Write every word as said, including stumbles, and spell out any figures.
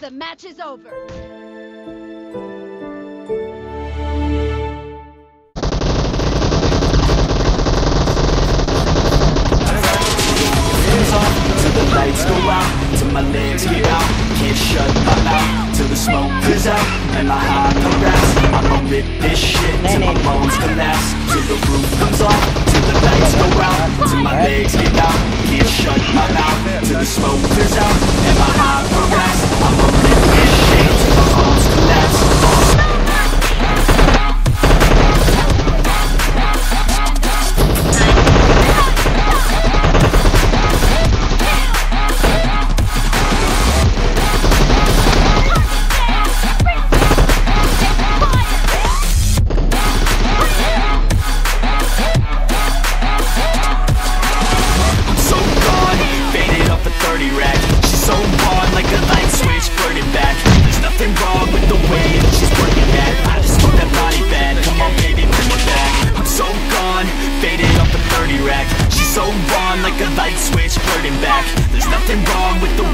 the match is over. Till the lights go out, till my legs get out. Can't shut my mouth till the smoke clears out and my high collapse. I'm gonna rip this shit till my bones collapse. Till the roof comes off, till the lights go out, till my legs get out. Can't shut my mouth till the smoke clears out and my high collapse. I'm gonna rip this shit till my bones collapse. Faded off the thirty rack. She's so wrong, like a light switch, flirting back. There's nothing wrong with the